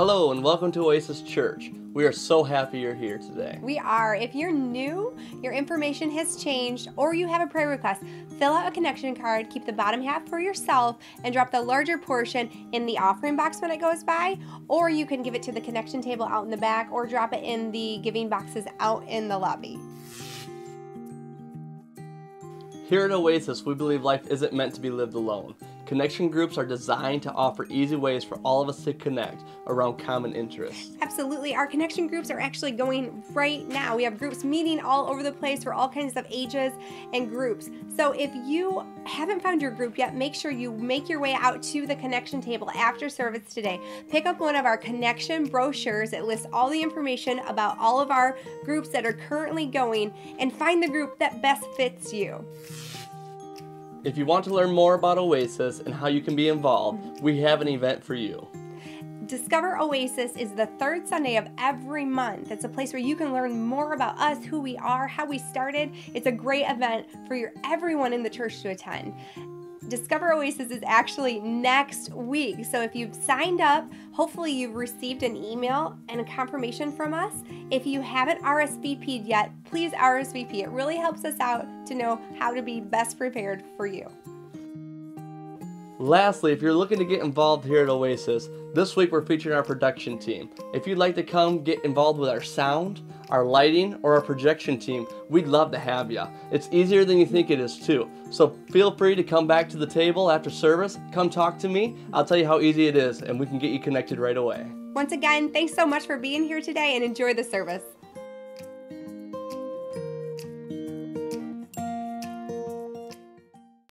Hello and welcome to Oasis Church. We are so happy you're here today. We are. If you're new, your information has changed, or you have a prayer request, fill out a connection card, keep the bottom half for yourself, and drop the larger portion in the offering box when it goes by, or you can give it to the connection table out in the back, or drop it in the giving boxes out in the lobby. Here at Oasis, we believe life isn't meant to be lived alone. Connection groups are designed to offer easy ways for all of us to connect around common interests. Absolutely. Our connection groups are actually going right now. We have groups meeting all over the place for all kinds of ages and groups. So if you haven't found your group yet, make sure you make your way out to the connection table after service today. Pick up one of our connection brochures that lists all the information about all of our groups that are currently going, and find the group that best fits you. If you want to learn more about Oasis and how you can be involved, we have an event for you. Discover Oasis is the third Sunday of every month. It's a place where you can learn more about us, who we are, how we started. It's a great event for everyone in the church to attend. Discover Oasis is actually next week, so if you've signed up, hopefully you've received an email and a confirmation from us. If you haven't RSVP'd yet, please RSVP. It really helps us out to know how to be best prepared for you. Lastly, if you're looking to get involved here at Oasis, this week we're featuring our production team. If you'd like to come get involved with our sound, our lighting, or our projection team, we'd love to have you. It's easier than you think it is too. So feel free to come back to the table after service, come talk to me, I'll tell you how easy it is, and we can get you connected right away. Once again, thanks so much for being here today and enjoy the service.